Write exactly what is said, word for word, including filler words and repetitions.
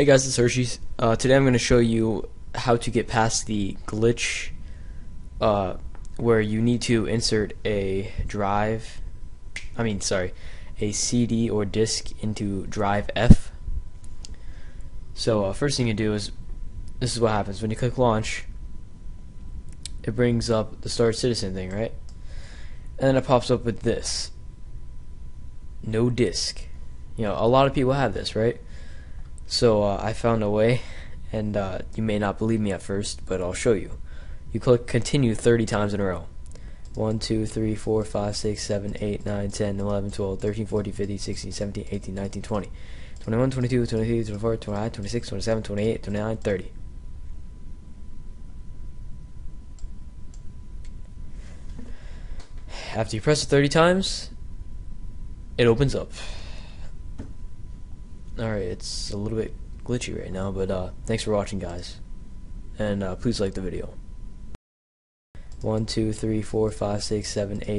Hey guys, it's Hershey's. Uh, today I'm going to show you how to get past the glitch uh, where you need to insert a drive, I mean sorry, a C D or disk into drive F. So uh, first thing you do is, this is what happens when you click launch, it brings up the Star Citizen thing, right? And then it pops up with this. No disk. You know, a lot of people have this, right? So uh, I found a way, and uh, you may not believe me at first, but I'll show you. You click continue thirty times in a row. one, two, three, four, five, six, seven, eight, nine, ten, eleven, twelve, thirteen, fourteen, fifteen, sixteen, seventeen, eighteen, nineteen, twenty, twenty-one, twenty-two, twenty-three, twenty-four, twenty-five, twenty-six, twenty-seven, twenty-eight, twenty-nine, thirty. After you press it thirty times, it opens up. Alright, it's a little bit glitchy right now, but uh, thanks for watching, guys. And uh, please like the video. one, two, three, four, five, six, seven, eight.